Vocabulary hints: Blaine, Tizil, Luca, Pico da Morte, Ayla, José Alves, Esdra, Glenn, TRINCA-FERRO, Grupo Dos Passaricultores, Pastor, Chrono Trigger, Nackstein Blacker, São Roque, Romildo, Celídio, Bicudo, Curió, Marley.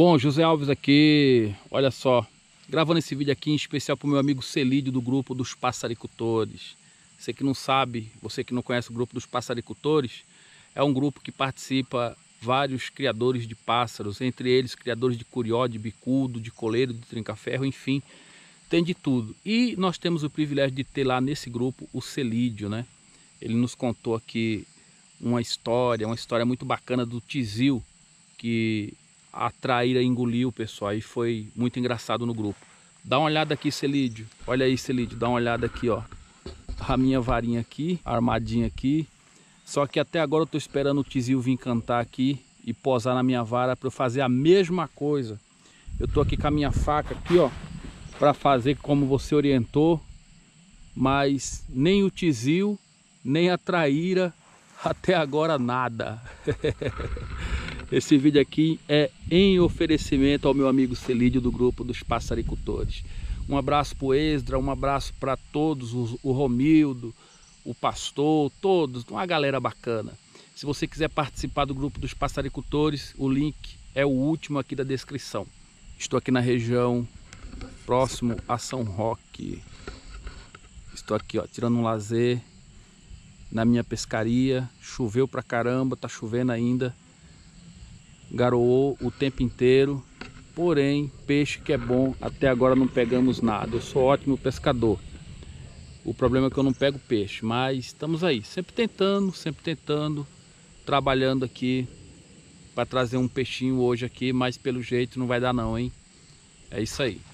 Bom, José Alves aqui, olha só, gravando esse vídeo aqui em especial para o meu amigo Celídio do Grupo dos Passaricultores. Você que não sabe, você que não conhece o Grupo dos Passaricultores, é um grupo que participa vários criadores de pássaros, entre eles criadores de curió, de bicudo, de coleiro, de trinca-ferro, enfim, tem de tudo. E nós temos o privilégio de ter lá nesse grupo o Celídio, né? Ele nos contou aqui uma história muito bacana do Tizil, que a traíra engoliu o pessoal e foi muito engraçado no grupo. Dá uma olhada aqui, Celídio. Olha aí, Celídio, dá uma olhada aqui, ó. A minha varinha aqui, a armadinha aqui. Só que até agora eu tô esperando o Tizil vir cantar aqui e posar na minha vara para eu fazer a mesma coisa. Eu tô aqui com a minha faca aqui, ó, para fazer como você orientou, mas nem o Tizil, nem a traíra, até agora nada. Esse vídeo aqui é em oferecimento ao meu amigo Celídio do Grupo dos Passaricultores. Um abraço para o Esdra, um abraço para todos, o Romildo, o Pastor, todos, uma galera bacana. Se você quiser participar do Grupo dos Passaricultores, o link é o último aqui da descrição. Estou aqui na região próximo a São Roque. Estou aqui, ó, tirando um lazer na minha pescaria. Choveu pra caramba, tá chovendo ainda. Garoou o tempo inteiro, porém, peixe que é bom, até agora não pegamos nada. Eu sou ótimo pescador, o problema é que eu não pego peixe, mas estamos aí, sempre tentando, trabalhando aqui para trazer um peixinho hoje aqui, mas pelo jeito não vai dar não, hein? É isso aí.